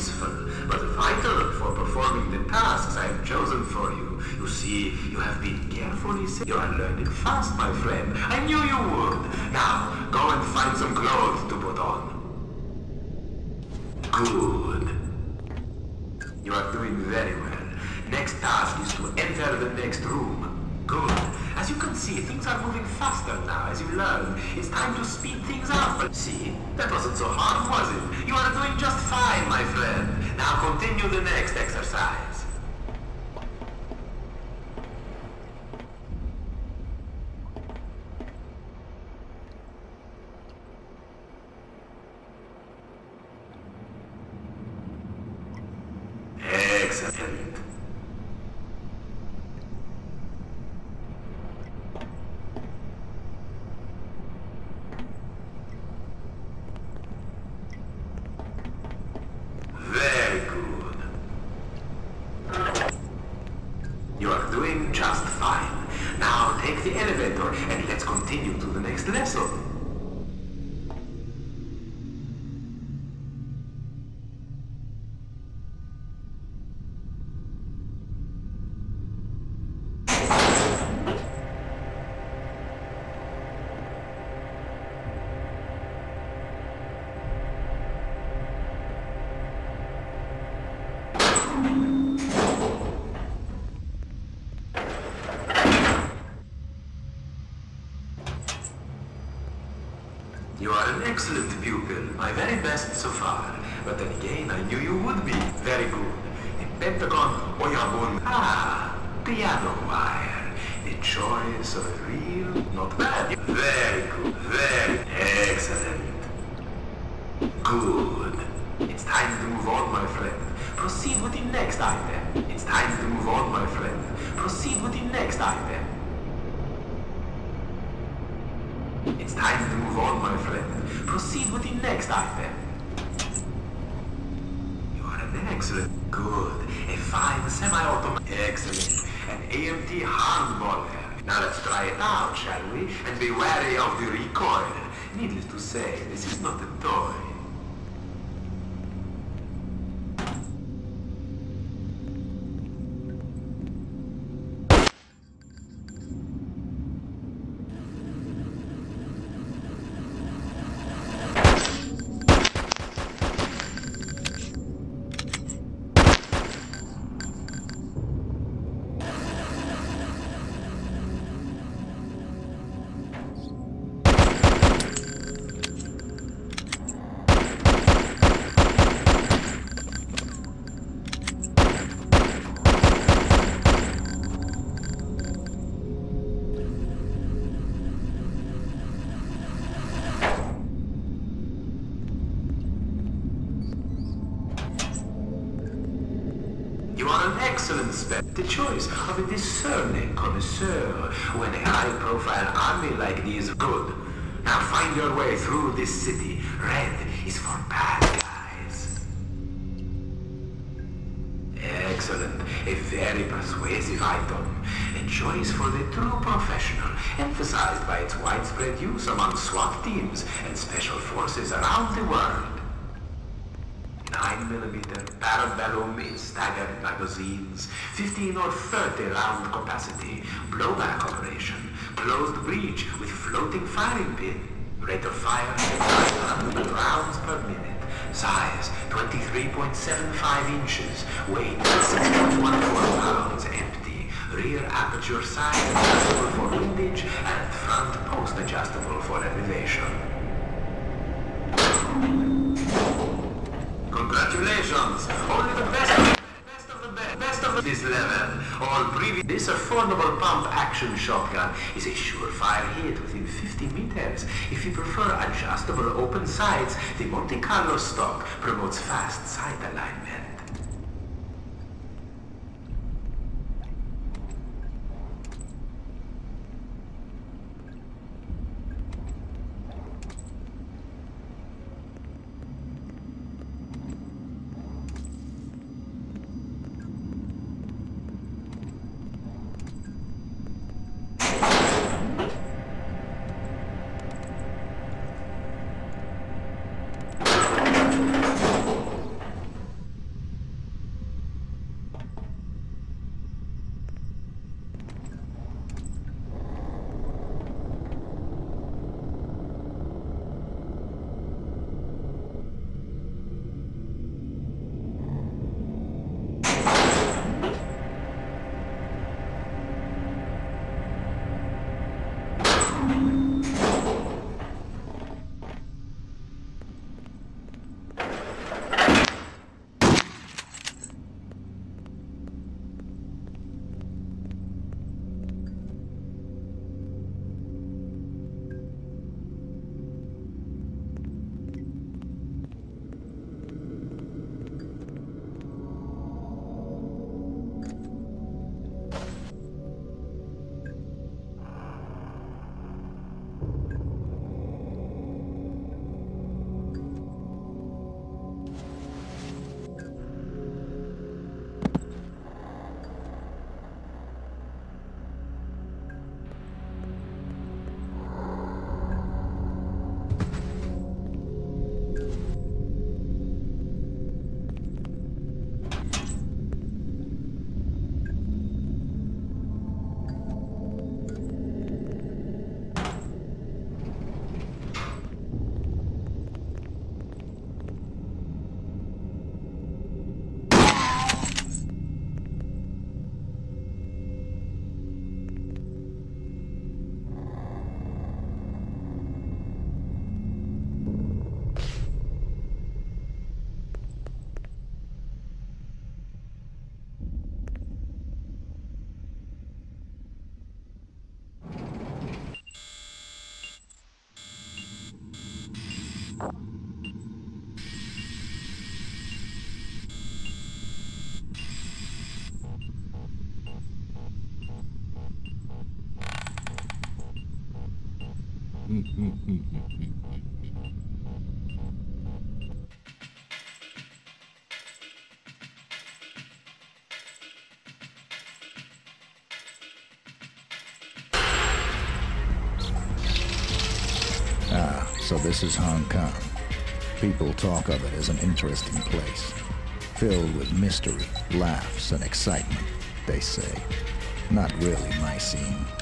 useful, but vital for performing the tasks I have chosen for you. You see, you have been carefully set. You are learning fast, my friend. I knew you would. Now, go and find some clothes to put on. Good. You are doing very well. Next task is to enter the next room. Good. As you can see, things are moving faster now as you learn. It's time to speed things up. See? That wasn't so hard, was it? You are doing just fine, my friend. Now continue the next exercise. You are an excellent pupil, my very best so far. But then again, I knew you would be. Very good. The Pentagon, Oyabun. Ah, piano wire. The choice of a real... Not bad. Very good. Very excellent. Good. It's time to move on, my friend. Proceed with the next item. It's time to move on, my friend. Proceed with the next item. It's time to move on, my friend. Proceed with the next item. You are an excellent. Good. A fine semi-automatic. Excellent. An AMT hardballer. Now let's try it out, shall we? And be wary of the recoil. Needless to say, this is not a toy. The choice of a discerning connoisseur when a high-profile army like these is good. Now find your way through this city. Red is for bad guys. Excellent. A very persuasive item. A choice for the true professional, emphasized by its widespread use among SWAT teams and special forces around the world. 9mm Parabellum in staggered magazines, 15 or 30 round capacity, blowback operation, closed breech with floating firing pin, rate of fire 500 rounds per minute, size 23.75 inches, weight 6.14 pounds, empty, rear aperture size adjustable for windage and front post adjustable for elevation. Congratulations! Only the best of this level. All previous. This affordable pump action shotgun is a surefire hit within 50 meters. If you prefer adjustable open sights, the Monte Carlo stock promotes fast sight alignment. Ah, so this is Hong Kong. People talk of it as an interesting place, filled with mystery, laughs, and excitement, they say. Not really my scene.